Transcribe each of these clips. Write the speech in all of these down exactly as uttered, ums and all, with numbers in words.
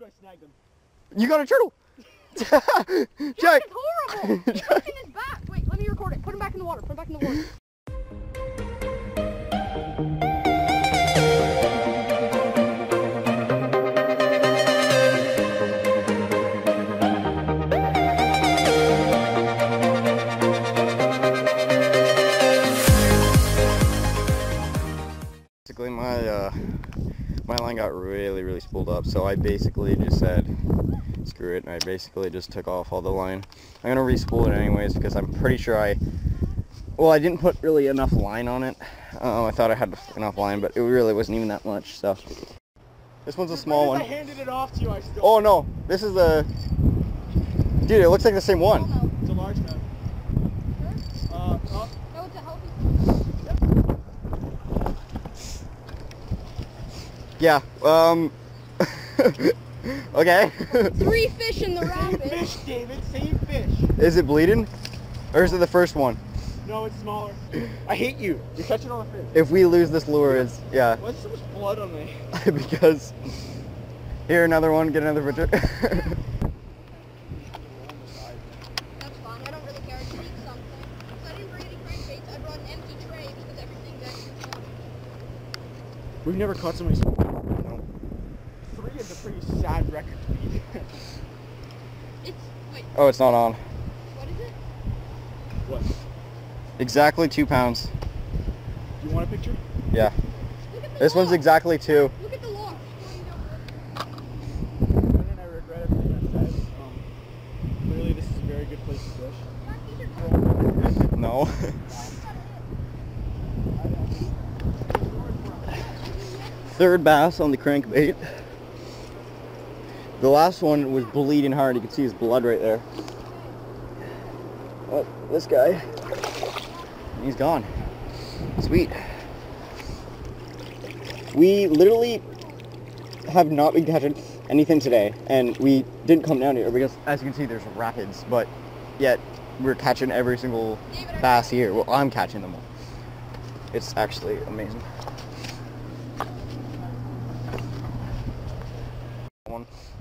dude, I snagged him. You got a turtle. Jack, Jack, it's horrible. He's in his back. Wait, let me record it. Put him back in the water. Put him back in the water. Basically, my uh, my line got really, really spooled up, so I basically just said, screw it, and I basically just took off all the line. I'm gonna re-spool it anyways because I'm pretty sure I, well, I didn't put really enough line on it. Um, I thought I had enough line, but it really wasn't even that much. So this one's a small one. I handed it off to you. I still. Oh no, this is the dude. It looks like the same one. Oh, no. It's a large one. Sure? Uh, oh. No, it's a healthy. Yep. Yeah. Um. Okay. Three fish in the rapids. Fish, David. Same fish. Is it bleeding, or is it the first one? No, it's smaller. I hate you. You're catching all the fish. If we lose this lure, it's yeah. Why's so much blood on me? Because here, another one. Get another picture. That's fine. I don't really care. I just need something. So I didn't bring any crankbaits. I brought an empty tray because everything that you want. We've never caught so many. It's a pretty sad record to be. It's, wait. Oh, it's not on. What is it? What? Exactly two pounds. Do you want a picture? Yeah. This log. One's exactly two. Look at the log. I regret everything I said. Um, clearly this is a very good place to fish. No. Third bass on the crankbait. The last one was bleeding hard. You can see his blood right there. Oh, this guy. He's gone. Sweet. We literally have not been catching anything today, and we didn't come down here because, as you can see, there's rapids, but yet we're catching every single bass here. Well, I'm catching them all. It's actually amazing.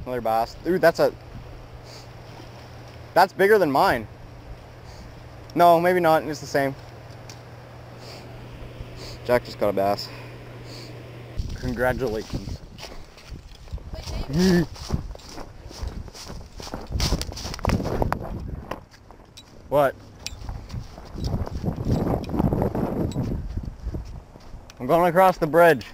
Another bass. Dude, that's a that's bigger than mine. No, maybe not. It's the same. Jack just got a bass. Congratulations. What? I'm going across the bridge.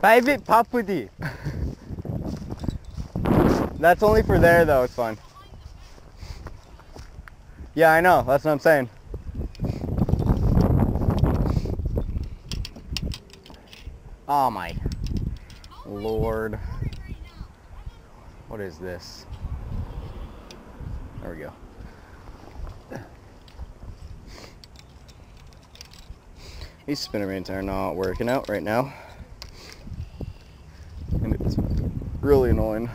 Private property. That's only for there though, it's fun. Yeah, I know, that's what I'm saying. Oh my Lord. What is this? There we go. These spinner baits are not working out right now. Really annoying.